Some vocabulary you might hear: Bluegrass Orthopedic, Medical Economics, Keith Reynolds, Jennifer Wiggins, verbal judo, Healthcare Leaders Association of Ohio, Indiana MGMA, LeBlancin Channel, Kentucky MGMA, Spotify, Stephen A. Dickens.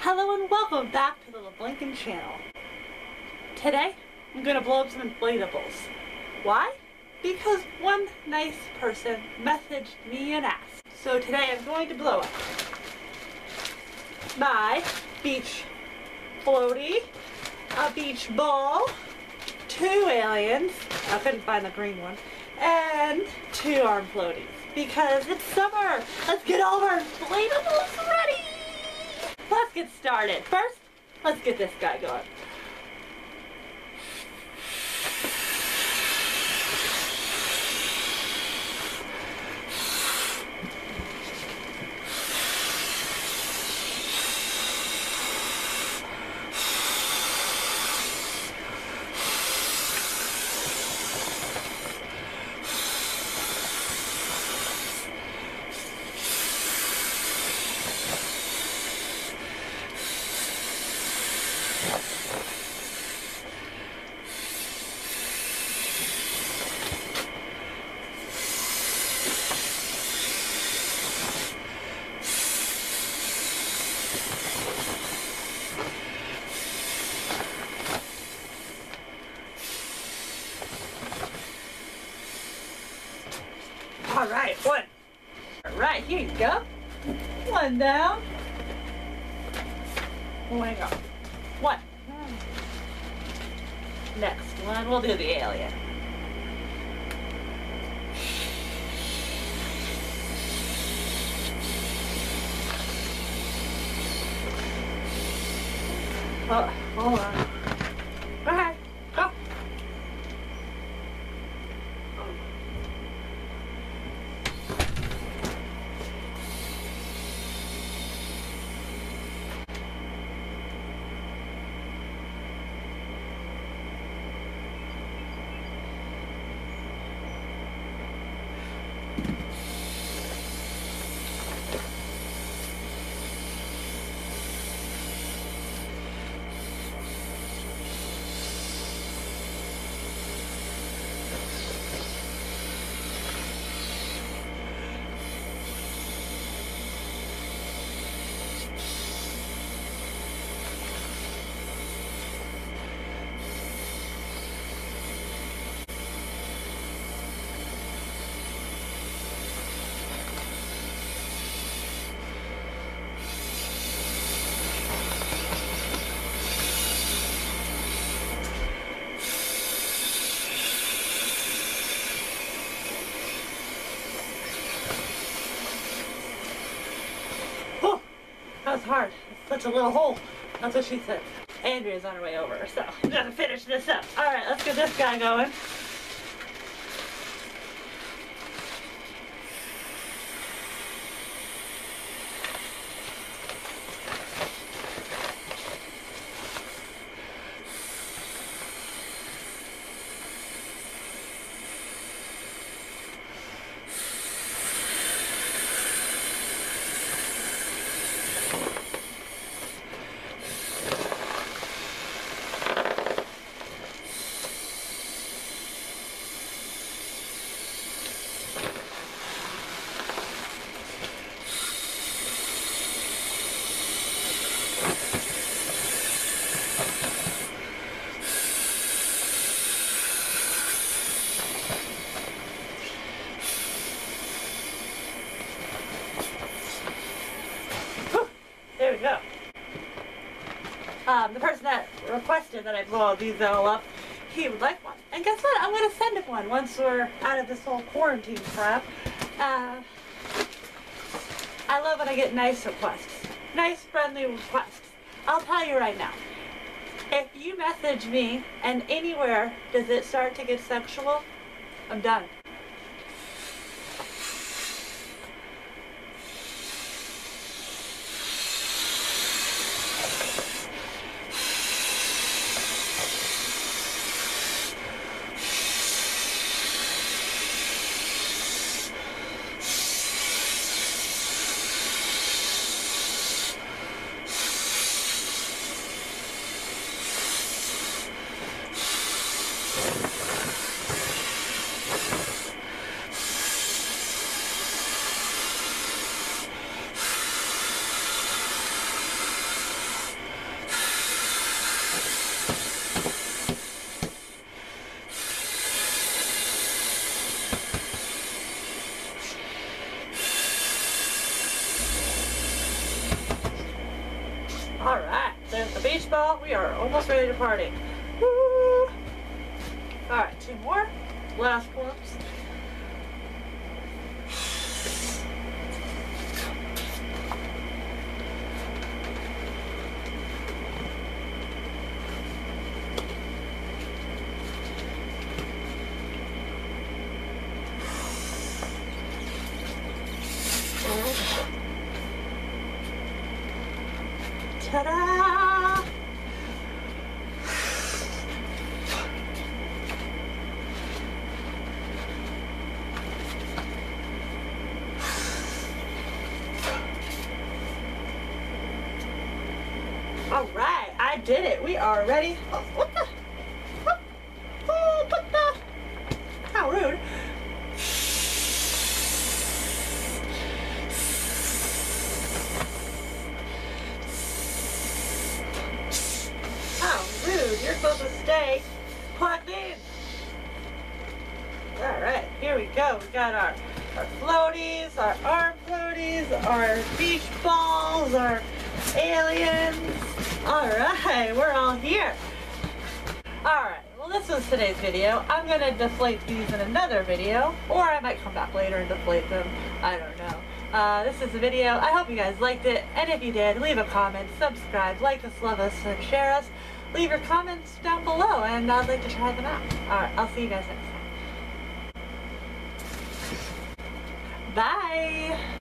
Hello and welcome back to the LeBlancin Channel. Today, I'm going to blow up some inflatables. Why? Because one nice person messaged me and asked. So today I'm going to blow up my beach floaty, a beach ball, two aliens, I couldn't find the green one, and two arm floaties. Because it's summer, let's get all of our inflatables ready! Let's get started. First, let's get this guy going. All right, one. All right, here you go. One down. One go. One. Next one, we'll do the alien. Oh, hold on. Okay, go. That was hard. It's such a little hole. That's what she said. Andrea's on her way over, so I'm gonna finish this up. All right, let's get this guy going. The person that requested that I blow all these all up, he would like one. And guess what? I'm going to send him one once we're out of this whole quarantine crap. I love when I get nice requests. Nice, friendly requests. I'll tell you right now. If you message me and anywhere does it start to get sexual, I'm done. Alright, there's the beach ball. We are almost ready to party. Woo! Alright, two more. Last ones. Ta-da! All right, I did it. We are ready. Oh, what the? Oh, what the? How rude. You're supposed to stay plugged in. Alright, here we go. We got our floaties, our arm floaties, our beach balls, our aliens. Alright, we're all here. Alright, well this was today's video. I'm going to deflate these in another video, or I might come back later and deflate them. I don't know. This is the video. I hope you guys liked it, and if you did, leave a comment, subscribe, like us, love us, and share us. Leave your comments down below, and I'd like to try them out. Alright, I'll see you guys next time. Bye!